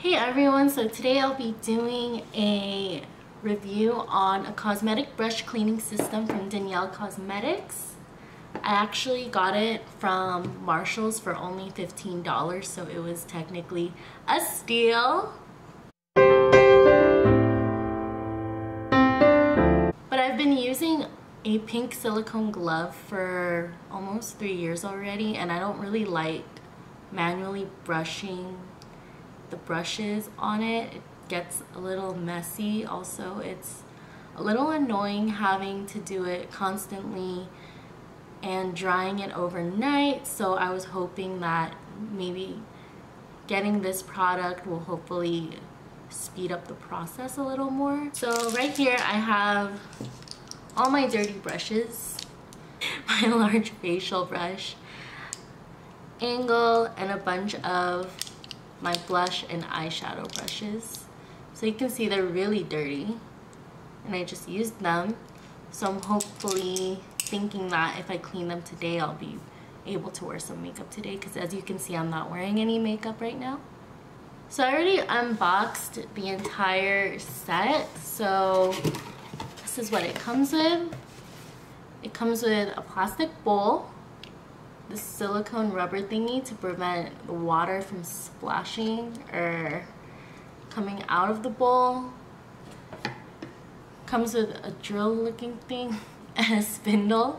Hey everyone, so today I'll be doing a review on a cosmetic brush cleaning system from Danielle Cosmetics. I actually got it from Marshall's for only $15, so it was technically a steal. But I've been using a pink silicone glove for almost 3 years already, and I don't really like manually brushing the brushes on it. It gets a little messy. Also, it's a little annoying having to do it constantly and drying it overnight, so I was hoping that maybe getting this product will hopefully speed up the process a little more. So right here I have all my dirty brushes, my large facial brush, angle, and a bunch of my blush and eyeshadow brushes. So you can see they're really dirty and I just used them, so I'm hopefully thinking that if I clean them today I'll be able to wear some makeup today, because as you can see I'm not wearing any makeup right now. So I already unboxed the entire set, so this is what it comes with. It comes with a plastic bowl, the silicone rubber thingy to prevent the water from splashing or coming out of the bowl. Comes with a drill looking thing and a spindle.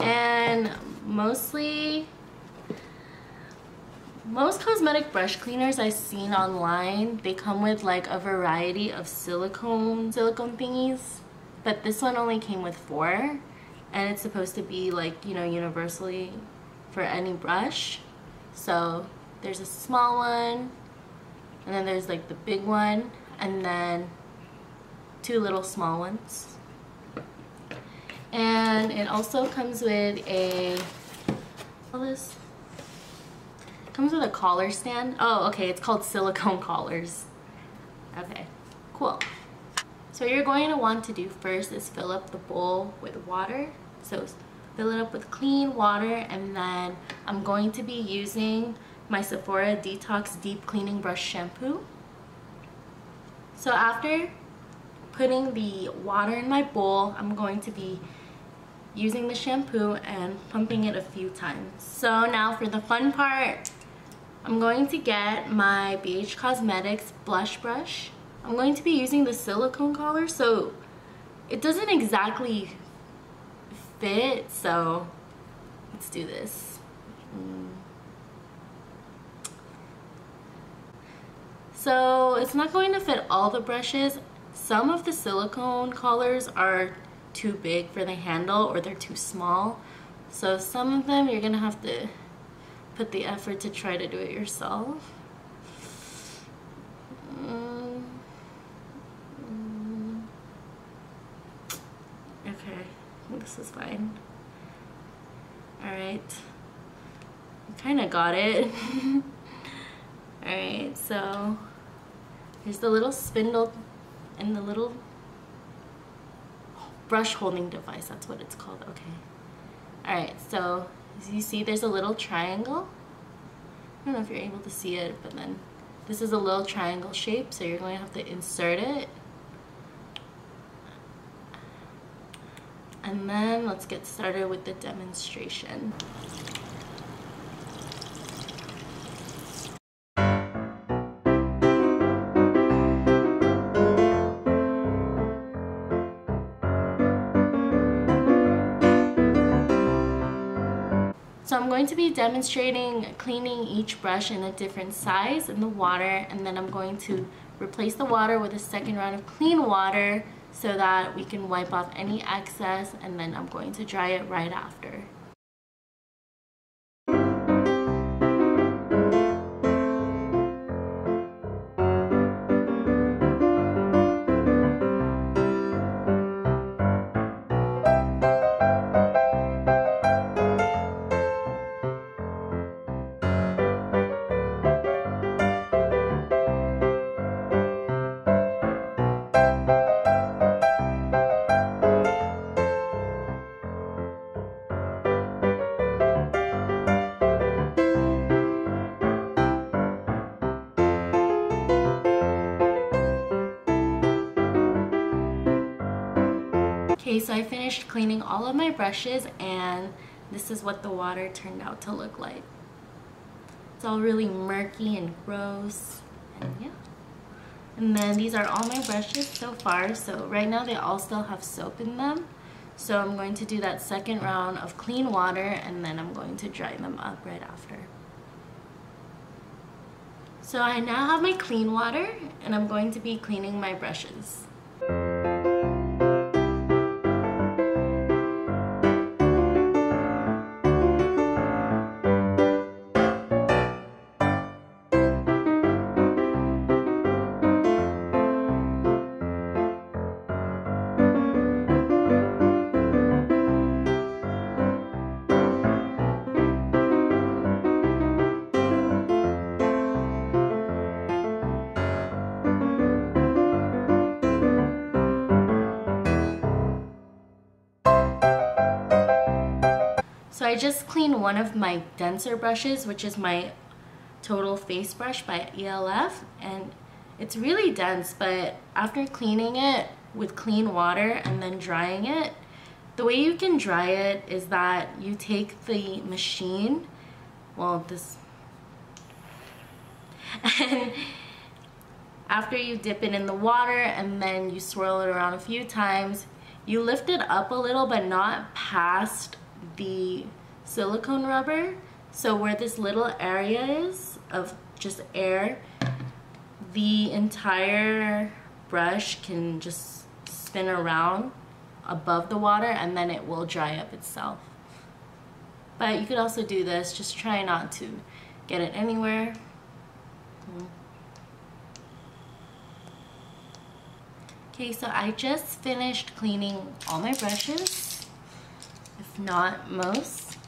And most cosmetic brush cleaners I've seen online, they come with like a variety of silicone thingies, but this one only came with 4. And it's supposed to be like, you know, universally for any brush. So there's a small one, and then there's like the big one, and then 2 little small ones. And it also comes with a, it comes with a collar stand. Oh, okay, it's called silicone collars. Okay, cool. So what you're going to want to do first is fill up the bowl with water. So fill it up with clean water, and then I'm going to be using my Sephora Detox Deep Cleaning Brush Shampoo. So after putting the water in my bowl, I'm going to be using the shampoo and pumping it a few times. So now for the fun part, I'm going to get my BH Cosmetics blush brush. I'm going to be using the silicone collar, so it doesn't exactly fit, so let's do this. So it's not going to fit all the brushes. Some of the silicone collars are too big for the handle, or they're too small, so some of them you're gonna have to put the effort to try to do it yourself. This is fine. Alright. I kind of got it. Alright, so here's the little spindle and the little brush holding device. That's what it's called. Okay. Alright, so as you see, there's a little triangle. I don't know if you're able to see it, but then this is a little triangle shape, so you're going to have to insert it. And then let's get started with the demonstration. So I'm going to be demonstrating cleaning each brush in a different size in the water, and then I'm going to replace the water with a second round of clean water so that we can wipe off any excess, and then I'm going to dry it right after. Okay, so I finished cleaning all of my brushes and this is what the water turned out to look like. It's all really murky and gross, and yeah. And then these are all my brushes so far. So right now they all still have soap in them. So I'm going to do that second round of clean water and then I'm going to dry them up right after. So I now have my clean water and I'm going to be cleaning my brushes. So I just cleaned one of my denser brushes, which is my Total Face Brush by ELF, and it's really dense, but after cleaning it with clean water and then drying it, the way you can dry it is that you take the machine, well this, and after you dip it in the water and then you swirl it around a few times, you lift it up a little but not past the silicone rubber, so where this little area is of just air, the entire brush can just spin around above the water and then it will dry up itself. But you could also do this, just try not to get it anywhere. Okay, so I just finished cleaning all my brushes. If not most.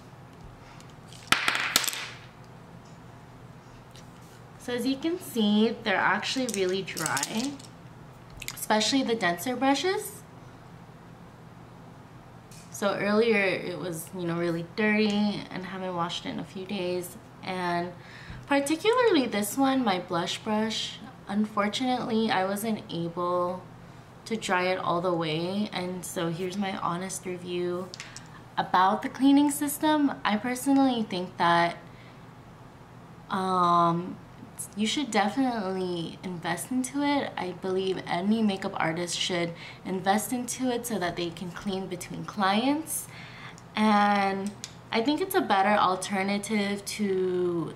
So as you can see, they're actually really dry, especially the denser brushes. So earlier it was, you know, really dirty and haven't washed it in a few days, and particularly this one, my blush brush, unfortunately I wasn't able to dry it all the way, and so here's my honest review about the cleaning system. I personally think that you should definitely invest into it. I believe any makeup artist should invest into it so that they can clean between clients. And I think it's a better alternative to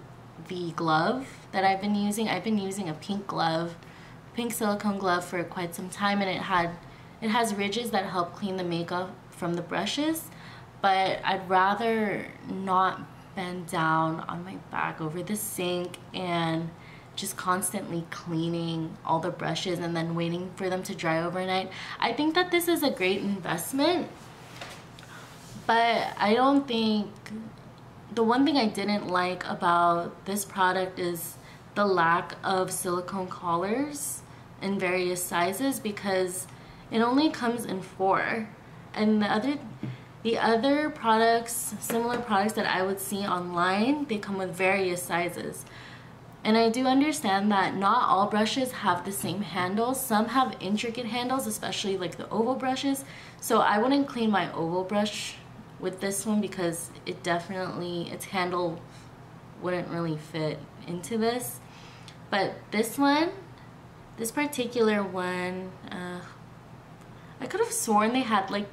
the glove that I've been using. I've been using a pink glove, pink silicone glove for quite some time, and it has ridges that help clean the makeup from the brushes. But I'd rather not bend down on my back over the sink and just constantly cleaning all the brushes and then waiting for them to dry overnight. I think that this is a great investment, but I don't think, the one thing I didn't like about this product is the lack of silicone collars in various sizes, because it only comes in 4. And the other products, similar products that I would see online, they come with various sizes. And I do understand that not all brushes have the same handles. Some have intricate handles, especially like the oval brushes. So I wouldn't clean my oval brush with this one because it definitely, its handle wouldn't really fit into this. But this one, this particular one, I could have sworn they had like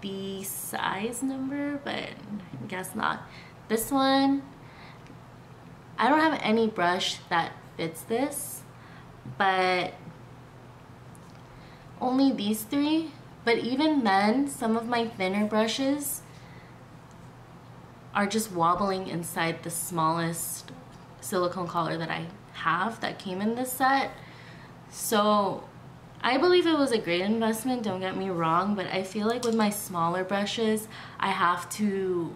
the size number, but I guess not. This one, I don't have any brush that fits this, but only these 3. But even then, some of my thinner brushes are just wobbling inside the smallest silicone collar that I have that came in this set. So I believe it was a great investment, don't get me wrong, but I feel like with my smaller brushes, I have to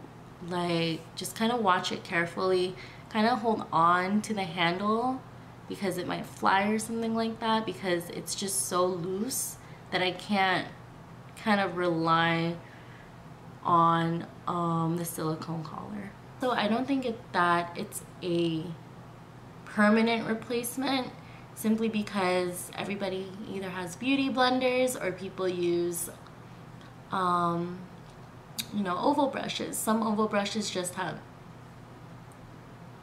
like just kind of watch it carefully, kind of hold on to the handle because it might fly or something like that, because it's just so loose that I can't kind of rely on the silicone collar. So I don't think it's a permanent replacement, simply because everybody either has beauty blenders or people use you know, oval brushes. Some oval brushes just have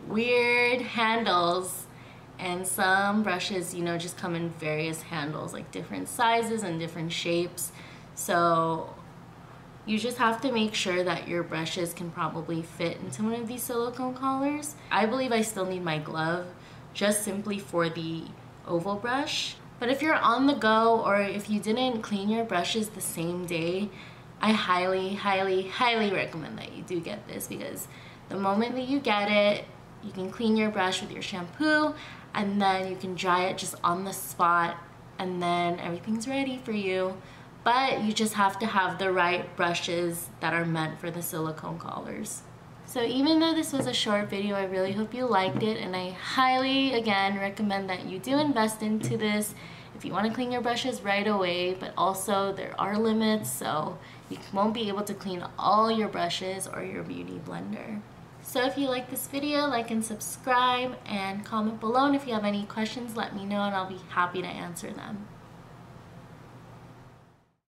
weird handles, and some brushes, you know, just come in various handles, like different sizes and different shapes. So you just have to make sure that your brushes can probably fit into one of these silicone collars. I believe I still need my glove just simply for the oval brush. But if you're on the go, or if you didn't clean your brushes the same day, I highly, highly, highly recommend that you do get this, because the moment that you get it, you can clean your brush with your shampoo, and then you can dry it just on the spot, and then everything's ready for you. But you just have to have the right brushes that are meant for the silicone collars. So even though this was a short video, I really hope you liked it, and I highly, again, recommend that you do invest into this if you want to clean your brushes right away. But also, there are limits, so you won't be able to clean all your brushes or your beauty blender. So if you like this video, like and subscribe, and comment below. And if you have any questions, let me know, and I'll be happy to answer them.